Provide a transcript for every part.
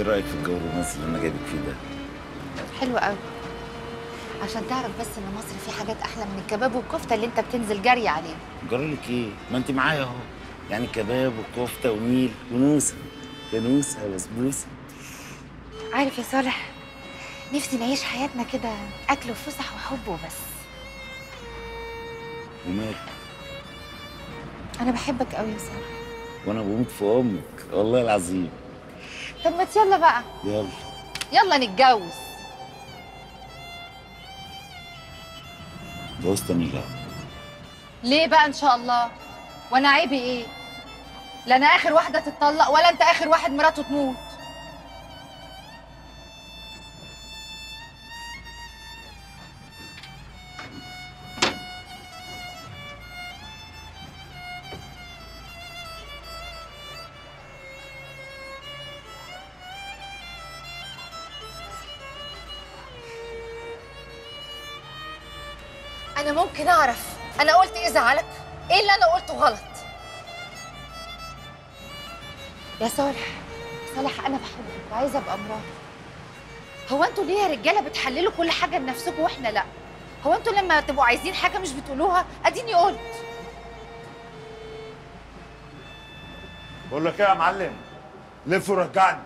ايه رايك في الجو الرومانسي اللي انا جايبك فيه ده؟ حلو قوي. عشان تعرف بس ان مصر في حاجات احلى من الكباب والكفته اللي انت بتنزل جري عليها. جري لك ايه؟ ما انت معايا اهو. يعني كباب وكفته ونيل ونوسه ونوسه وبسبوسه. عارف يا صالح، نفسي نعيش حياتنا كده اكل وفسح وحب وبس. ومالك؟ انا بحبك قوي يا صالح. وانا بموت في امك والله العظيم. طب ما يلا بقى، يلا نتجوز. جوزت ميلا ليه بقى ان شاء الله؟ وانا عيبي ايه؟ لا انا اخر واحده تتطلق ولا انت اخر واحد مراته تموت. أنا ممكن أعرف أنا قلت إيه زعلك؟ إيه اللي أنا قلته غلط؟ يا صالح، صالح أنا بحبك وعايزة أبقى مراتك. هو أنتوا ليه يا رجالة بتحللوا كل حاجة لنفسكم وإحنا لأ؟ هو أنتوا لما تبقوا عايزين حاجة مش بتقولوها؟ أديني قلت. بقول لك إيه يا معلم؟ لف ورجعني.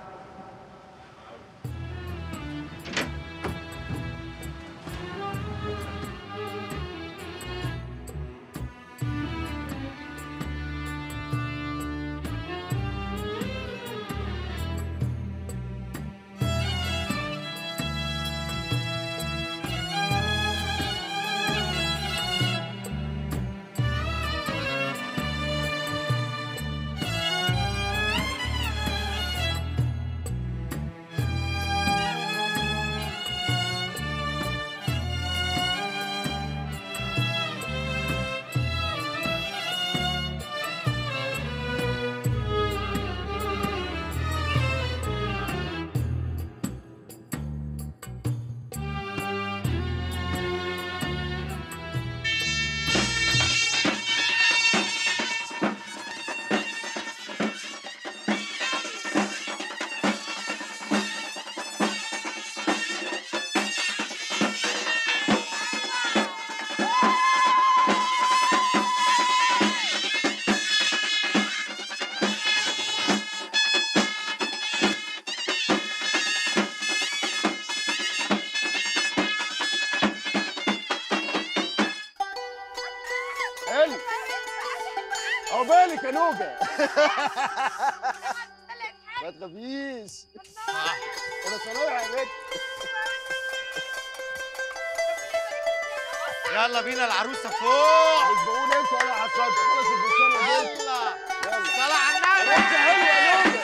بالك يا نوجه ما تخافيش، انا طالع يا بنت. يلا بينا العروسه فوق. مش بقول انت ولا عصاد، خلاص البستان يا بنت. يلا طالع على النبي يا نوجه.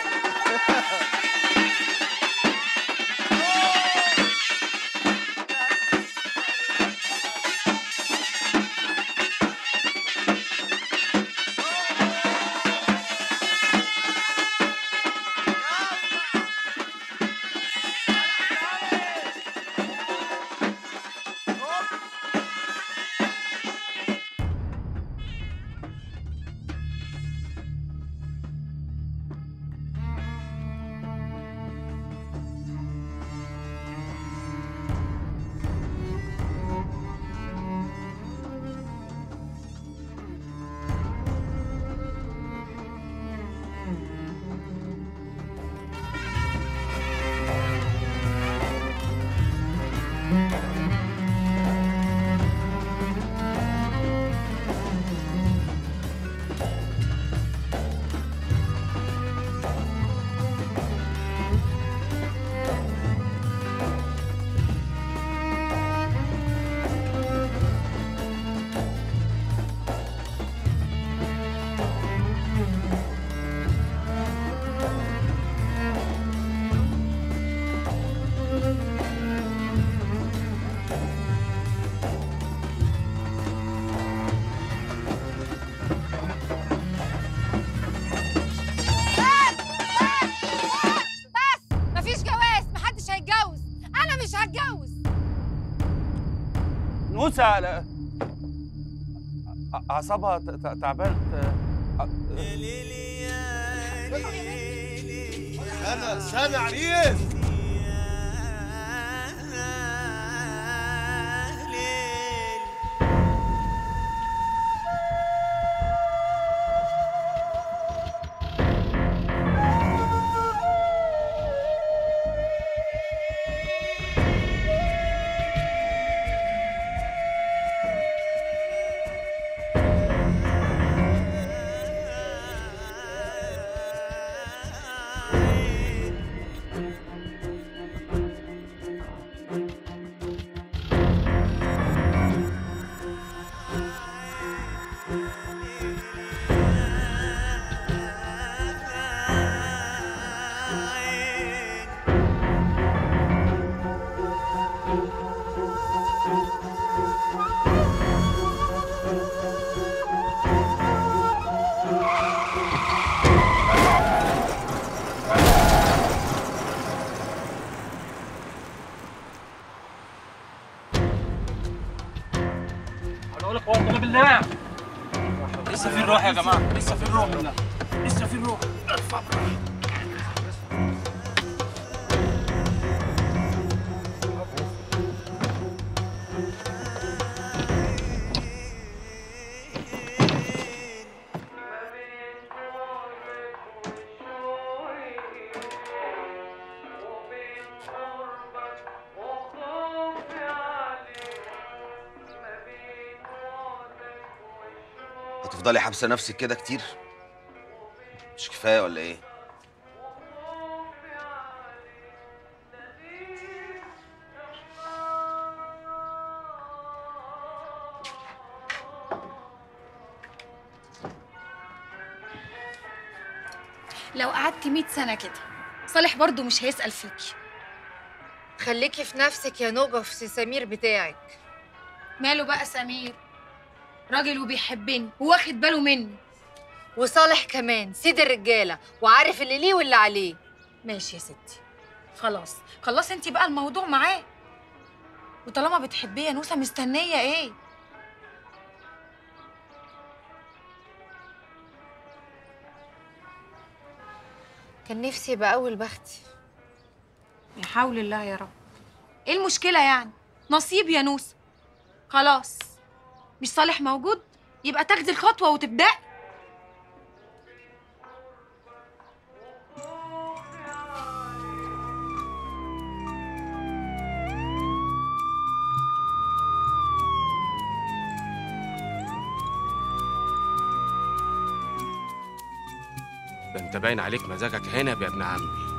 نوسة أعصابها تعبانة. سنة عريس يا جماعة، لسه في الروح والله، لسه في الروح. ارفع هتفضلي حابسه نفسك كده كتير؟ مش كفايه ولا ايه؟ لو قعدت 100 سنه كده صالح برضو مش هيسأل فيكي. خليكي في نفسك يا نوبه، في سمير بتاعك. ماله بقى سمير؟ راجل وبيحبني وواخد باله مني، وصالح كمان سيد الرجاله وعارف اللي ليه واللي عليه. ماشي يا ستي، خلاص خلاص، انت بقى الموضوع معاه، وطالما بتحبيه يا نوسه مستنيه ايه؟ كان نفسي يبقى اول بختي. يا حول الله يا رب. ايه المشكله يعني؟ نصيب يا نوسه، خلاص مش صالح موجود يبقى تاخدي الخطوه وتبدأ. ده انت باين عليك مزاجك هنا يا ابن عمي.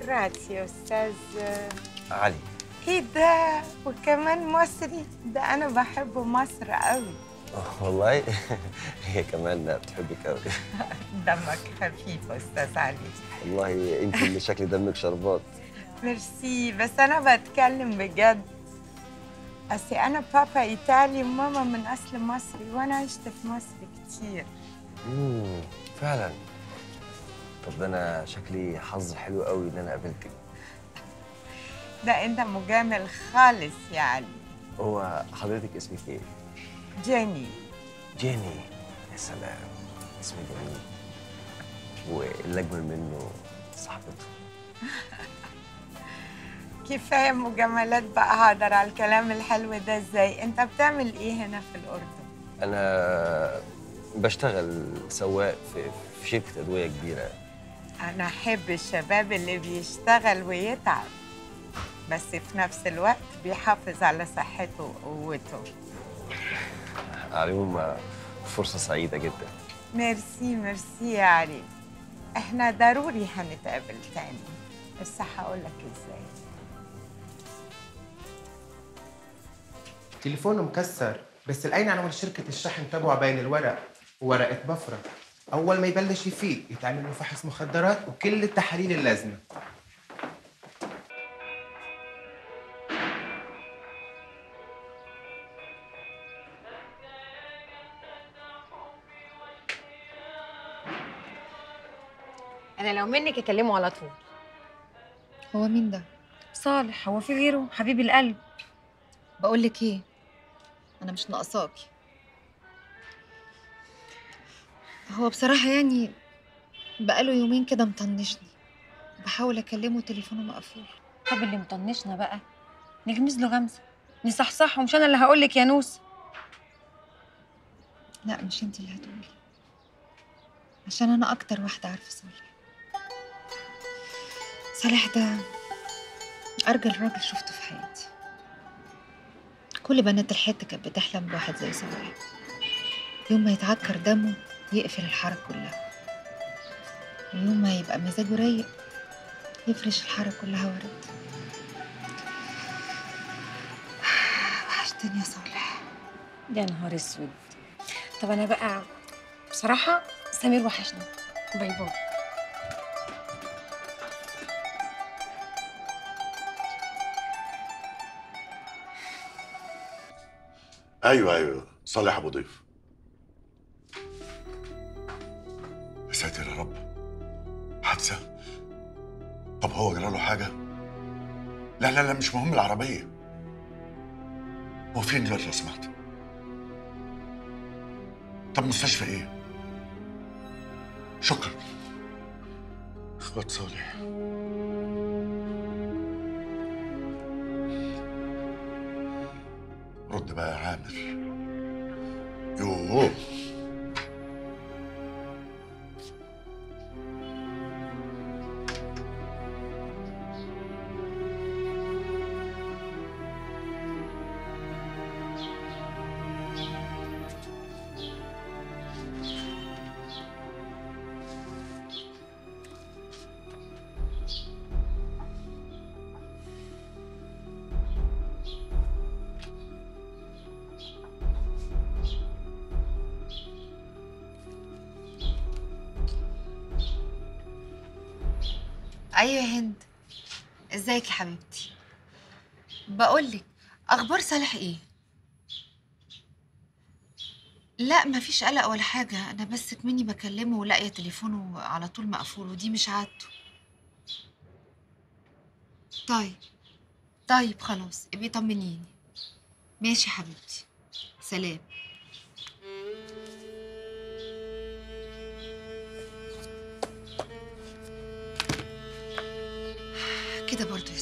جراتي يا استاذ علي. ايه ده، وكمان مصري؟ ده انا بحب مصر قوي والله. هي كمان بتحبك قوي. دمك خفيف يا استاذ علي. والله انت اللي شكل دمك شربات. ميرسي، بس انا بتكلم بجد. اصل انا بابا ايطالي وماما من اصل مصري، وانا عشت في مصر كتير. فعلا. طب ده انا شكلي حظ حلو قوي ان انا قابلتك. ده انت مجامل خالص يا علي. هو حضرتك اسمك ايه؟ جيني. جيني، يا سلام، اسمي جميل. واللي اجمل منه صاحبته. كفايه مجاملات بقى، هقدر على الكلام الحلو ده ازاي؟ انت بتعمل ايه هنا في الاردن؟ أنا بشتغل سواق في شركة أدوية كبيرة. أنا أحب الشباب اللي بيشتغل ويتعب بس في نفس الوقت بيحافظ على صحته وقوته. عليهم فرصة سعيدة جدا. ميرسي ميرسي يا علي. إحنا ضروري هنتقابل تاني بس هقولك إزاي. تليفونه مكسر بس الأين عنوان شركة الشحن تبع بين الورق وورقة بفرة. أول ما يبلش يفيق يتعمل له فحص مخدرات وكل التحاليل اللازمة. أنا لو منك أكلمه على طول. هو مين ده؟ صالح. هو في غيره؟ حبيب القلب. بقول لك إيه؟ أنا مش ناقصاكي. هو بصراحة يعني بقاله يومين كده مطنشني، بحاول أكلمه تليفونه مقفول. طب اللي مطنشنا بقى نجمز له غمزة، نصحصحه. مش أنا اللي هقول لك يا نوسة. لا مش أنت اللي هتقولي، عشان أنا أكتر واحدة عارفة صالح. صالح ده أرجل راجل شفته في حياتي. كل بنات الحتة كانت بتحلم بواحد زي صالح، يوم ما يتعكر دمه يقفل الحارة كلها، ويوم ما يبقى مزاجه رايق يفرش الحارة كلها ورد. وحشتني يا صالح. يا نهار اسود. طب أنا بقى بصراحة سمير وحشني. باي باي. ايوه صالح ابو ضيف. يا ساتر يا رب، حادثه؟ طب هو جرى له حاجه؟ لا لا لا مش مهم. العربيه هو فين دلوقتي لو سمحت؟ طب مستشفى ايه؟ شكرا. اخوات صالح. رد بقى يا عامر. يوه أيوة يا هند. ازيك يا حبيبتي؟ بقولك أخبار صالح إيه؟ لا مفيش قلق ولا حاجة، أنا بس كمني بكلمه ولاقية تليفونه على طول مقفول ودي مش عادته. طيب خلاص ابقي طمنيني. ماشي يا حبيبتي، سلام. كده برضو